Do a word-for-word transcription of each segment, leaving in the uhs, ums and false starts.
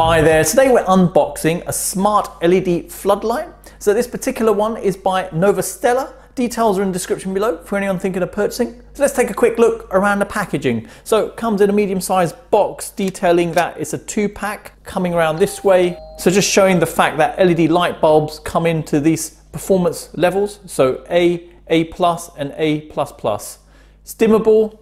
Hi there, today we're unboxing a smart L E D floodlight. So this particular one is by Novostella. Details are in the description below for anyone thinking of purchasing. So let's take a quick look around the packaging. So it comes in a medium-sized box, detailing that it's a two-pack coming around this way. So just showing the fact that L E D light bulbs come into these performance levels. So A, A plus, and A plus plus. It's dimmable,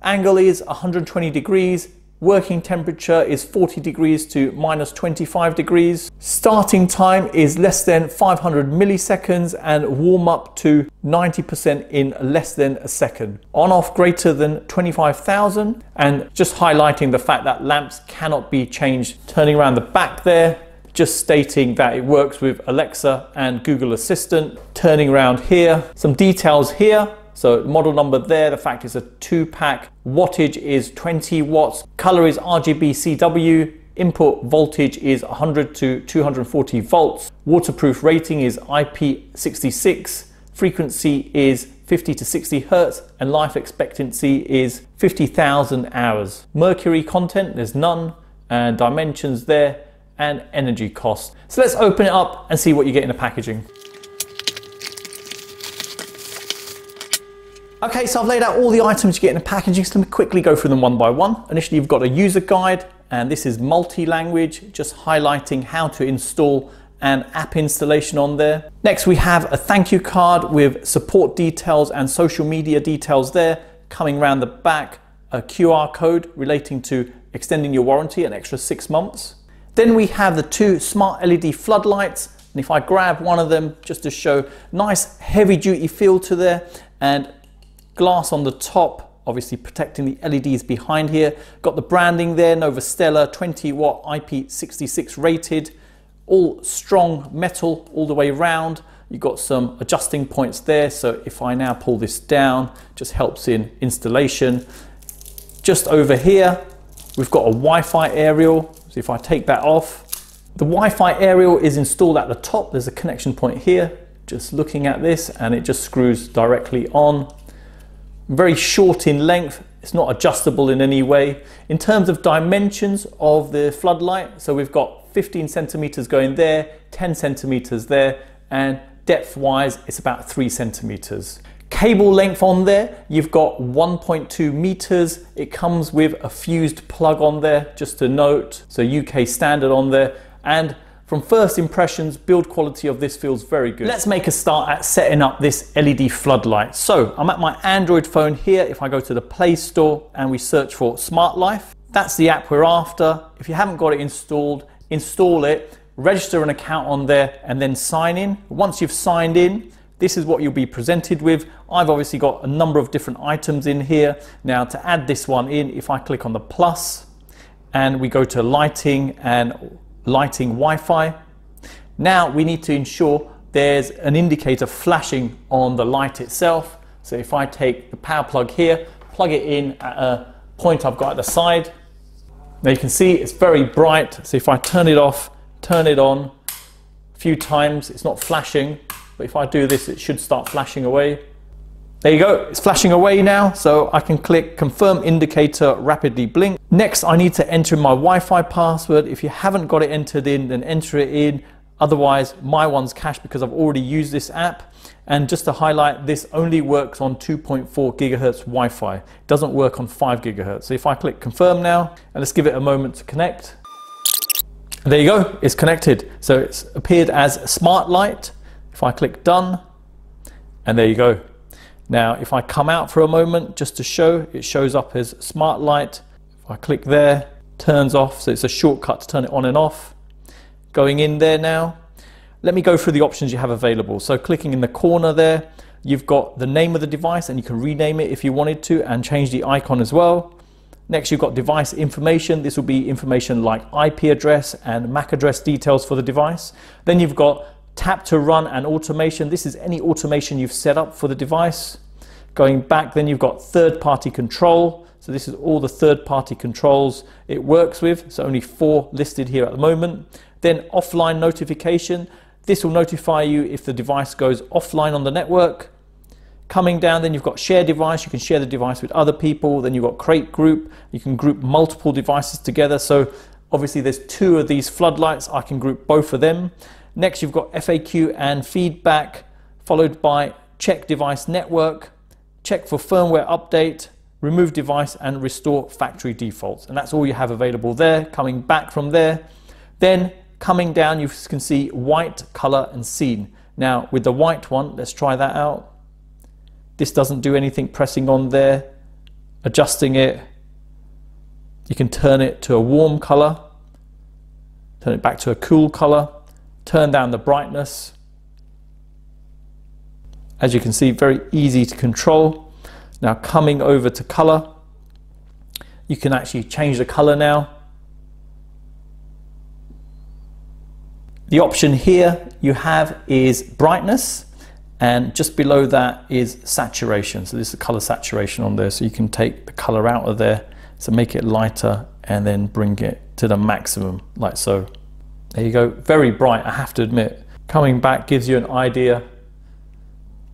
angle is one hundred twenty degrees, working temperature is forty degrees to minus twenty-five degrees. Starting time is less than five hundred milliseconds and warm up to ninety percent in less than a second. On off greater than twenty-five thousand, and just highlighting the fact that lamps cannot be changed. Turning around the back there, just stating that it works with Alexa and Google Assistant. Turning around here, some details here. So model number there, the fact it's a two pack, wattage is twenty watts, color is R G B C W, input voltage is one hundred to two hundred forty volts, waterproof rating is I P six six, frequency is fifty to sixty hertz, and life expectancy is fifty thousand hours. Mercury content, there's none, and dimensions there, and energy cost. So let's open it up and see what you get in the packaging. Okay, so I've laid out all the items you get in the packaging, so let me quickly go through them one by one. Initially, you've got a user guide, and this is multi-language, just highlighting how to install an app installation on there. Next, we have a thank you card with support details and social media details there. Coming around the back, a Q R code relating to extending your warranty an extra six months. Then we have the two smart L E D floodlights, and if I grab one of them, just to show nice heavy-duty feel to there, and glass on the top, obviously protecting the L E Ds behind here. Got the branding there, Novostella, twenty watt I P six six rated, all strong metal all the way round. You've got some adjusting points there, so if I now pull this down, just helps in installation. Just over here, we've got a Wi-Fi aerial, so if I take that off, the Wi-Fi aerial is installed at the top. There's a connection point here, just looking at this, and it just screws directly on. Very short in length, it's not adjustable in any way. In terms of dimensions of the floodlight, so we've got fifteen centimeters going there, ten centimeters there, and depth wise it's about three centimeters. Cable length on there, you've got one point two meters. It comes with a fused plug on there, just to note, so U K standard on there. And from first impressions, build quality of this feels very good. Let's make a start at setting up this L E D floodlight. So I'm at my Android phone here. If I go to the Play Store and we search for Smart Life, that's the app we're after. If you haven't got it installed, install it, register an account on there, and then sign in. Once you've signed in, this is what you'll be presented with. I've obviously got a number of different items in here. Now to add this one in, if I click on the plus and we go to lighting and lighting Wi-Fi. Now we need to ensure there's an indicator flashing on the light itself. So if I take the power plug here, plug it in at a point I've got at the side. Now you can see it's very bright. So if I turn it off, turn it on a few times, it's not flashing. But if I do this, it should start flashing away. There you go, it's flashing away now, so I can click confirm indicator rapidly blink. Next, I need to enter my Wi-Fi password. If you haven't got it entered in, then enter it in. Otherwise, my one's cached because I've already used this app. And just to highlight, this only works on two point four gigahertz Wi-Fi. It doesn't work on five gigahertz. So if I click confirm now, and let's give it a moment to connect. There you go, it's connected. So it's appeared as a smart light. If I click done, and there you go. Now, if I come out for a moment, just to show, it shows up as smart light. If I click there, turns off, so it's a shortcut to turn it on and off. Going in there now, let me go through the options you have available. So clicking in the corner there, you've got the name of the device, and you can rename it if you wanted to and change the icon as well. Next, you've got device information. This will be information like I P address and M A C address details for the device. Then you've got tap to run and automation. This is any automation you've set up for the device. Going back, then you've got third-party control. So this is all the third-party controls it works with. So only four listed here at the moment. Then offline notification. This will notify you if the device goes offline on the network. Coming down, then you've got share device. You can share the device with other people. Then you've got create group. You can group multiple devices together. So Obviously there's two of these floodlights, I can group both of them. Next you've got F A Q and feedback, followed by check device network, check for firmware update, remove device and restore factory defaults. And that's all you have available there. Coming back from there, then coming down you can see white, color and scene. Now with the white one, let's try that out. This doesn't do anything pressing on there, adjusting it. You can turn it to a warm color, turn it back to a cool color, turn down the brightness. As you can see, very easy to control. Now coming over to color, you can actually change the color now. The option here you have is brightness, and just below that is saturation. So this is the color saturation on there, so you can take the color out of there, so make it lighter and then bring it to the maximum, like so. There you go, very bright, I have to admit. Coming back gives you an idea,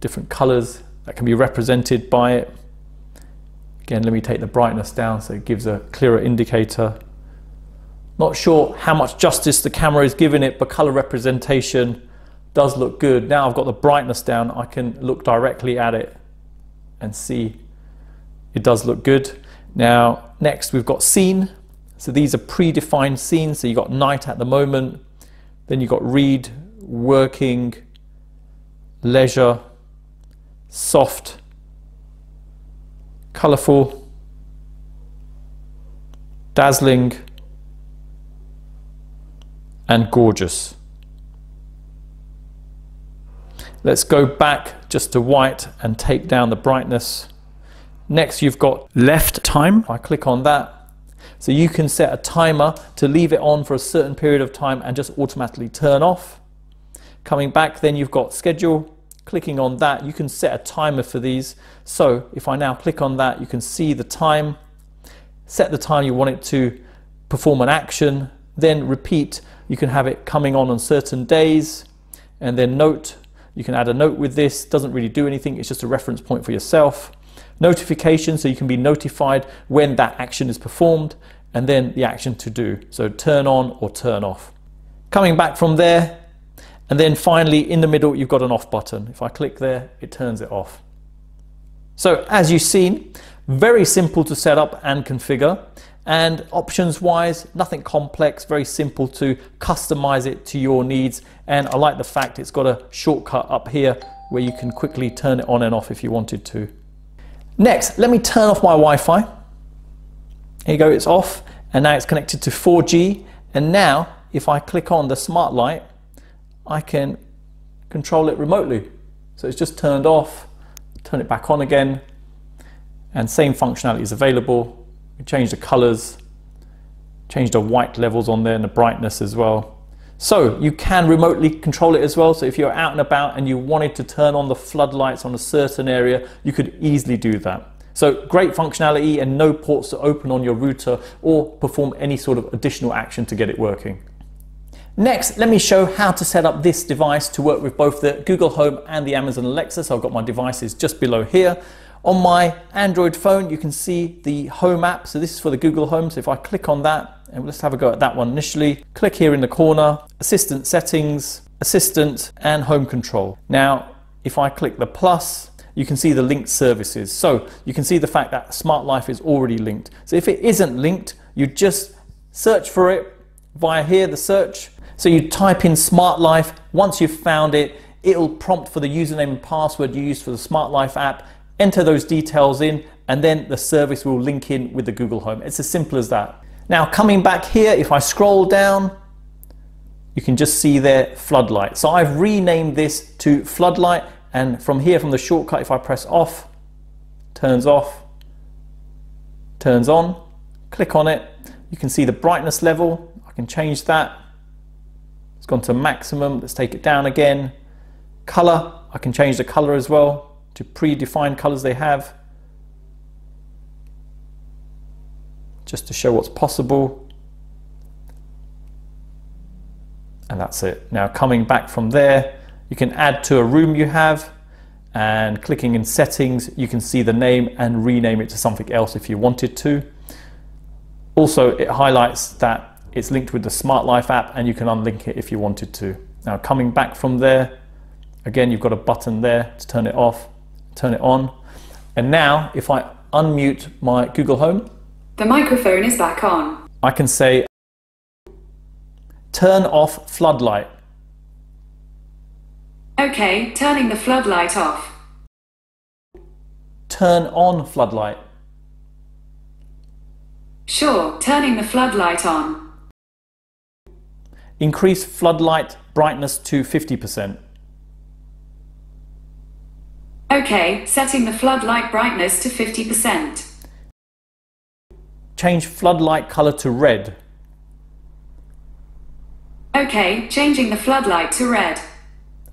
different colors that can be represented by it. Again, let me take the brightness down so it gives a clearer indicator. Not sure how much justice the camera is giving it, but color representation does look good. Now I've got the brightness down, I can look directly at it and see it does look good. Now next we've got scene. So these are predefined scenes. So you've got night at the moment, then you've got read, working, leisure, soft, colorful, dazzling and gorgeous. Let's go back just to white and take down the brightness. Next you've got left time. I click on that, so you can set a timer to leave it on for a certain period of time and just automatically turn off. Coming back, then you've got schedule. Clicking on that, you can set a timer for these. So if I now click on that, you can see the time, set the time you want it to perform an action, then repeat. You can have it coming on on certain days, and then note. You can add a note with this, doesn't really do anything, it's just a reference point for yourself. Notification, so you can be notified when that action is performed, and then the action to do, so turn on or turn off. Coming back from there, and then finally in the middle you've got an off button. If I click there, it turns it off. So as you've seen, very simple to set up and configure, and options wise nothing complex, very simple to customize it to your needs. And I like the fact it's got a shortcut up here where you can quickly turn it on and off if you wanted to. Next, let me turn off my Wi-Fi. Here you go, it's off, and now it's connected to four G. And now if I click on the smart light, I can control it remotely. So it's just turned off, turn it back on again, and same functionality is available. We change the colors, change the white levels on there and the brightness as well. So you can remotely control it as well. So if you're out and about and you wanted to turn on the floodlights on a certain area, you could easily do that. So great functionality, and no ports to open on your router or perform any sort of additional action to get it working. Next, let me show how to set up this device to work with both the Google Home and the Amazon Alexa. So I've got my devices just below here. On my Android phone, you can see the Home app. So this is for the Google Home. So if I click on that, and let's have a go at that one initially. Click here in the corner, Assistant Settings, Assistant and Home Control. Now, if I click the plus, you can see the linked services. So you can see the fact that Smart Life is already linked. So if it isn't linked, you just search for it via here, the search. So you type in Smart Life. Once you've found it, it'll prompt for the username and password you used for the Smart Life app. Enter those details in, and then the service will link in with the Google Home. It's as simple as that. Now coming back here, if I scroll down, you can just see their floodlight. So I've renamed this to floodlight, and from here, from the shortcut, if I press off, turns off, turns on, click on it, you can see the brightness level. I can change that. It's gone to maximum, let's take it down again. Color, I can change the color as well to predefined colors they have, just to show what's possible, and that's it. Now coming back from there, you can add to a room you have, and clicking in settings, you can see the name and rename it to something else if you wanted to. Also, it highlights that It's linked with the Smart Life app, and you can unlink it if you wanted to. Now, coming back from there, again, you've got a button there to turn it off, turn it on. And now, if I unmute my Google Home, the microphone is back on. I can say, turn off floodlight. Okay, turning the floodlight off. Turn on floodlight. Sure, turning the floodlight on. Increase floodlight brightness to fifty percent. Okay, setting the floodlight brightness to fifty percent. Change floodlight color to red. Okay, changing the floodlight to red.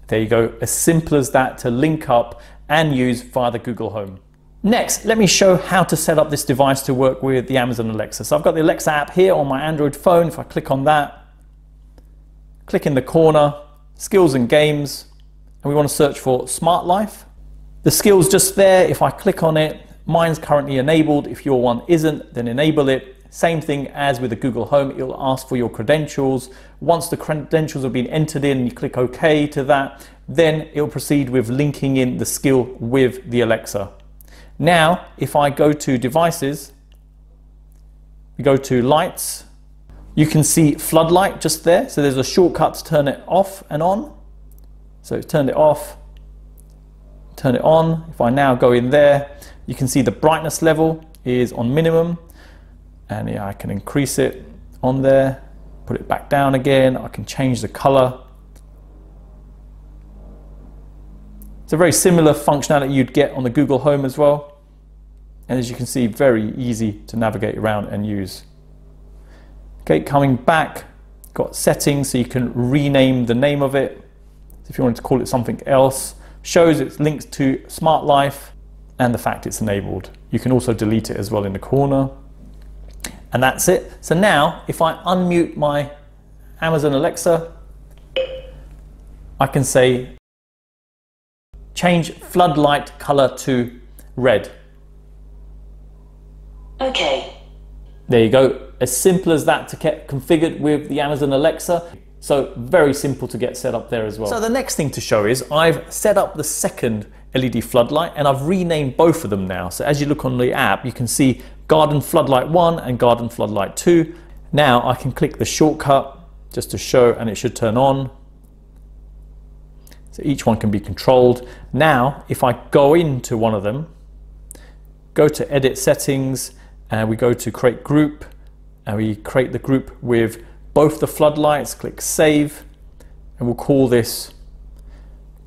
There you go, as simple as that to link up and use via the Google Home. Next, let me show how to set up this device to work with the Amazon Alexa. So I've got the Alexa app here on my Android phone. If I click on that, click in the corner, skills and games, and we want to search for Smart Life. The skill's just there. If I click on it, mine's currently enabled. If your one isn't, then enable it. Same thing as with the Google Home, it'll ask for your credentials. Once the credentials have been entered in, you click OK to that, then it'll proceed with linking in the skill with the Alexa. Now, if I go to devices, we go to lights, you can see floodlight just there. So there's a shortcut to turn it off and on. So it's turned it off, turn it on. If I now go in there, you can see the brightness level is on minimum. And yeah, I can increase it on there, put it back down again. I can change the color. It's a very similar functionality you'd get on the Google Home as well. And as you can see, very easy to navigate around and use. Okay, coming back, got settings so you can rename the name of it. So if you wanted to call it something else, shows it's linked to Smart Life and the fact it's enabled. You can also delete it as well in the corner. And that's it. So now, if I unmute my Amazon Alexa, I can say, change floodlight color to red. Okay. There you go. As simple as that to get configured with the Amazon Alexa. So very simple to get set up there as well. So the next thing to show is I've set up the second L E D floodlight, and I've renamed both of them now. So as you look on the app, you can see Garden Floodlight one and Garden Floodlight two. Now I can click the shortcut just to show, and it should turn on. So each one can be controlled. Now, if I go into one of them, go to Edit Settings, and we go to Create Group, and we create the group with both the floodlights, click Save, and we'll call this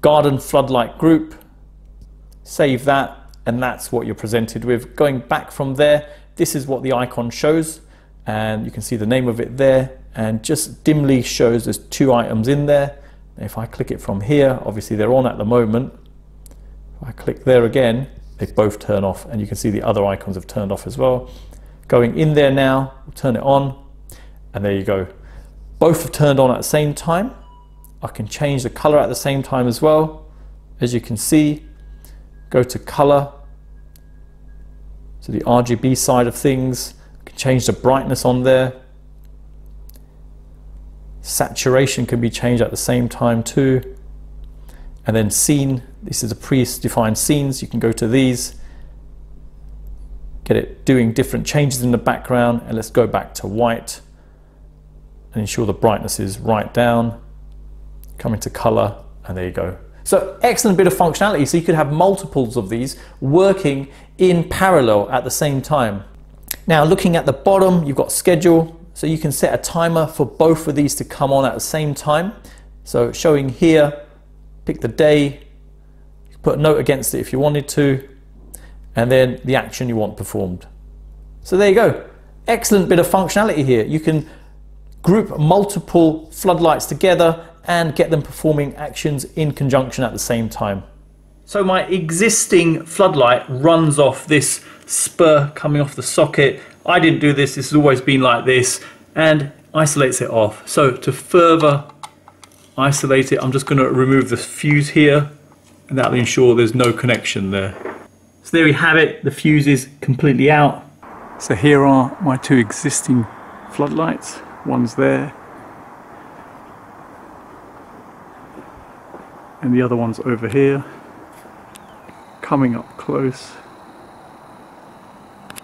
Garden Floodlight Group. Save that, and that's what you're presented with. Going back from there, this is what the icon shows, and you can see the name of it there, and just dimly shows there's two items in there. If I click it from here, obviously they're on at the moment. If I click there again, they both turn off, and you can see the other icons have turned off as well. Going in there now, we'll turn it on, and there you go. Both have turned on at the same time. I can change the color at the same time as well. As you can see, go to color, so the R G B side of things, I can change the brightness on there. Saturation can be changed at the same time too. And then scene, this is a predefined scenes, you can go to these, get it doing different changes in the background, and let's go back to white and ensure the brightness is right down. Come into color, and there you go. So excellent bit of functionality, so you could have multiples of these working in parallel at the same time. Now looking at the bottom, you've got schedule, so you can set a timer for both of these to come on at the same time. So showing here, pick the day, put a note against it if you wanted to, and then the action you want performed. So there you go, excellent bit of functionality here. You can group multiple floodlights together and get them performing actions in conjunction at the same time. So my existing floodlight runs off this spur coming off the socket. I didn't do this, this has always been like this, and isolates it off. So to further isolate it, I'm just gonna remove the fuse here, and that'll ensure there's no connection there. So there we have it, the fuse is completely out. So here are my two existing floodlights. One's there. And the other one's over here. Coming up close.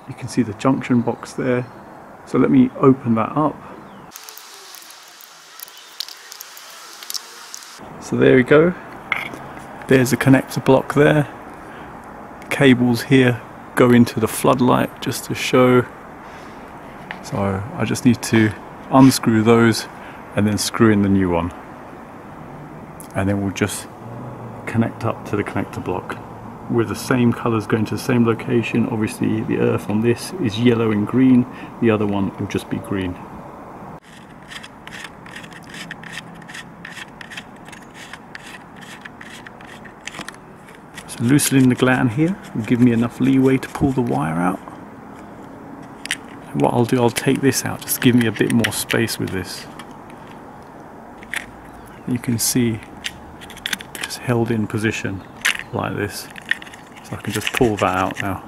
You can see the junction box there. So let me open that up. So there we go. There's a connector block there. The cables here go into the floodlight just to show. So I just need to unscrew those and then screw in the new one. And then we'll just connect up to the connector block. With the same colours going to the same location. Obviously the earth on this is yellow and green, the other one will just be green. So loosening the gland here will give me enough leeway to pull the wire out. And what I'll do, I'll take this out just to give me a bit more space with this. You can see just held in position like this. So I can just pull that out now.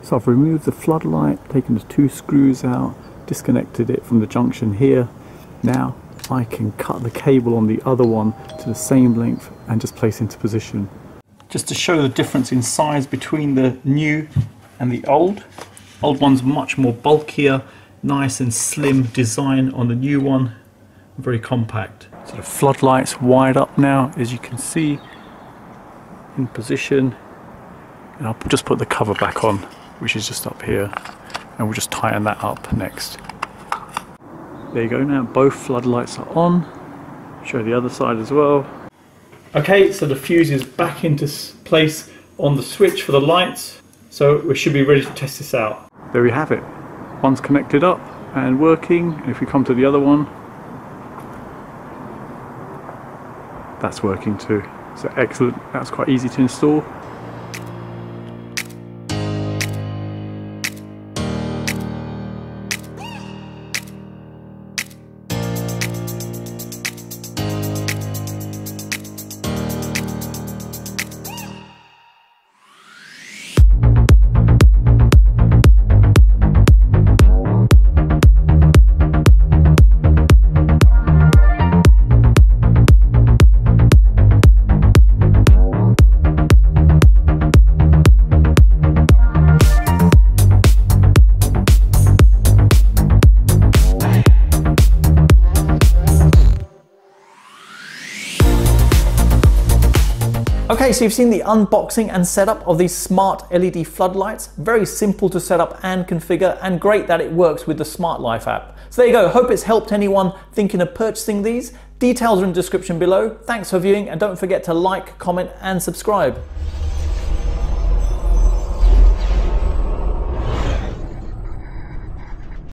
So I've removed the floodlight, taken the two screws out, disconnected it from the junction here. Now I can cut the cable on the other one to the same length and just place into position. Just to show the difference in size between the new and the old. Old one's much more bulkier, nice and slim design on the new one, very compact. So the floodlight's wide up now, as you can see, in position. And I'll just put the cover back on, which is just up here, and we'll just tighten that up next. There you go. Now both floodlights are on. Show the other side as well. Okay, so the fuse is back into place on the switch for the lights, so we should be ready to test this out. There we have it. One's connected up and working, and if we come to the other one, that's working too. So excellent, that's quite easy to install. Okay, so you've seen the unboxing and setup of these smart L E D floodlights. Very simple to set up and configure, and great that it works with the Smart Life app. So there you go, hope it's helped anyone thinking of purchasing these. Details are in the description below. Thanks for viewing, and don't forget to like, comment and subscribe.